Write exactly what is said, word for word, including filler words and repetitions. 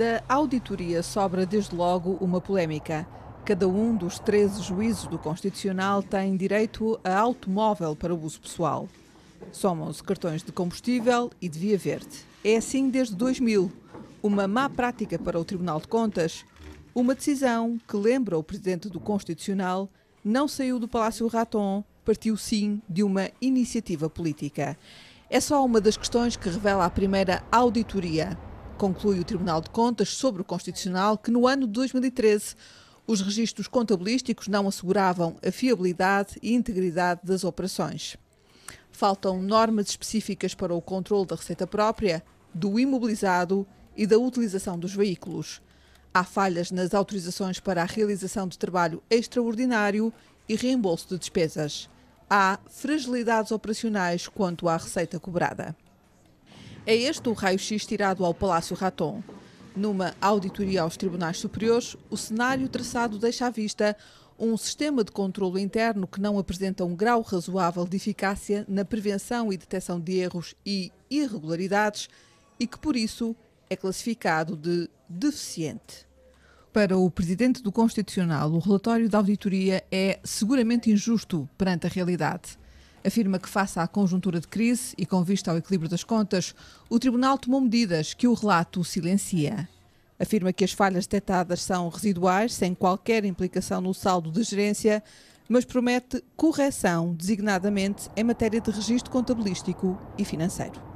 Da auditoria sobra, desde logo, uma polémica. Cada um dos treze juízes do Constitucional tem direito a automóvel para uso pessoal. Somam-se cartões de combustível e de via verde. É assim desde dois mil. Uma má prática para o Tribunal de Contas. Uma decisão que, lembra o presidente do Constitucional, não saiu do Palácio Ratton, partiu sim de uma iniciativa política. É só uma das questões que revela a primeira auditoria. Conclui o Tribunal de Contas sobre o Constitucional que, no ano de dois mil e treze, os registros contabilísticos não asseguravam a fiabilidade e integridade das operações. Faltam normas específicas para o controle da receita própria, do imobilizado e da utilização dos veículos. Há falhas nas autorizações para a realização de trabalho extraordinário e reembolso de despesas. Há fragilidades operacionais quanto à receita cobrada. É este o raio-x tirado ao Palácio Ratton. Numa auditoria aos tribunais superiores, o cenário traçado deixa à vista um sistema de controlo interno que não apresenta um grau razoável de eficácia na prevenção e detecção de erros e irregularidades e que, por isso, é classificado de deficiente. Para o presidente do Constitucional, o relatório da auditoria é seguramente injusto perante a realidade. Afirma que, face à conjuntura de crise e com vista ao equilíbrio das contas, o Tribunal tomou medidas que o relato silencia. Afirma que as falhas detectadas são residuais, sem qualquer implicação no saldo de gerência, mas promete correção, designadamente em matéria de registro contabilístico e financeiro.